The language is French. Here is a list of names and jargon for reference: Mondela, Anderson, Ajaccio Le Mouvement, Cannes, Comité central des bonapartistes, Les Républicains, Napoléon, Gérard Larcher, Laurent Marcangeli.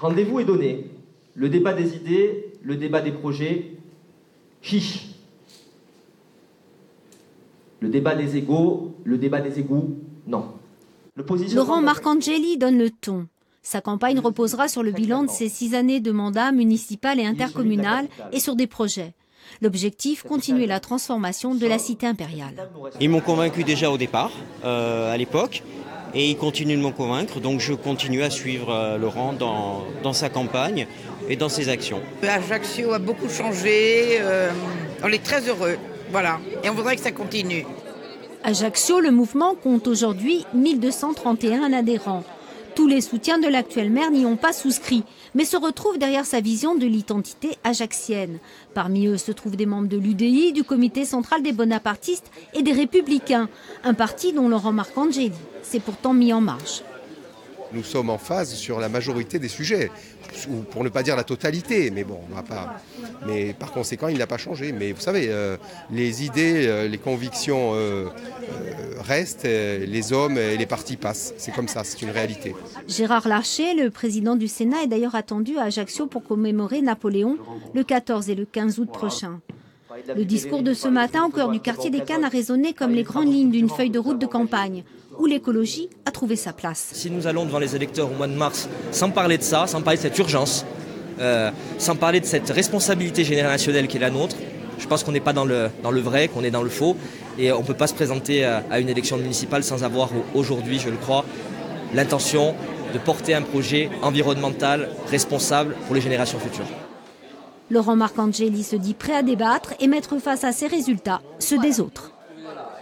Rendez-vous est donné. Le débat des idées, le débat des projets, chiche. Le débat des égaux, le débat des égouts, non. Laurent Marcangeli donne le ton. Sa campagne reposera sur le bilan de ses 6 années de mandat municipal et intercommunal et sur des projets. L'objectif, continuer la transformation de la cité impériale. Ils m'ont convaincu déjà au départ, à l'époque, et ils continuent de me convaincre, donc je continue à suivre Laurent dans sa campagne et dans ses actions. Ajaccio a beaucoup changé, on est très heureux, voilà, et on voudrait que ça continue. Ajaccio, le mouvement compte aujourd'hui 1231 adhérents. Tous les soutiens de l'actuel maire n'y ont pas souscrit, mais se retrouvent derrière sa vision de l'identité ajaxienne. Parmi eux se trouvent des membres de l'UDI, du Comité central des bonapartistes et des Républicains, un parti dont Laurent Marcangeli s'est pourtant mis en marche. Nous sommes en phase sur la majorité des sujets, ou pour ne pas dire la totalité, mais bon, on va pas. Mais par conséquent, il n'a pas changé. Mais vous savez, les idées, les convictions restent, les hommes et les partis passent. C'est comme ça, c'est une réalité. Gérard Larcher, le président du Sénat, est d'ailleurs attendu à Ajaccio pour commémorer Napoléon le 14 et le 15 août prochain. Le discours de ce matin au cœur du quartier des Cannes a résonné comme les grandes lignes d'une feuille de route de campagne, où l'écologie a trouvé sa place. Si nous allons devant les électeurs au mois de mars, sans parler de ça, sans parler de cette urgence, sans parler de cette responsabilité générationnelle qui est la nôtre, je pense qu'on n'est pas dans le vrai, qu'on est dans le faux, et on ne peut pas se présenter à une élection municipale sans avoir aujourd'hui, je le crois, l'intention de porter un projet environnemental responsable pour les générations futures. Laurent Marcangeli se dit prêt à débattre et mettre face à ses résultats ceux des autres. Voilà.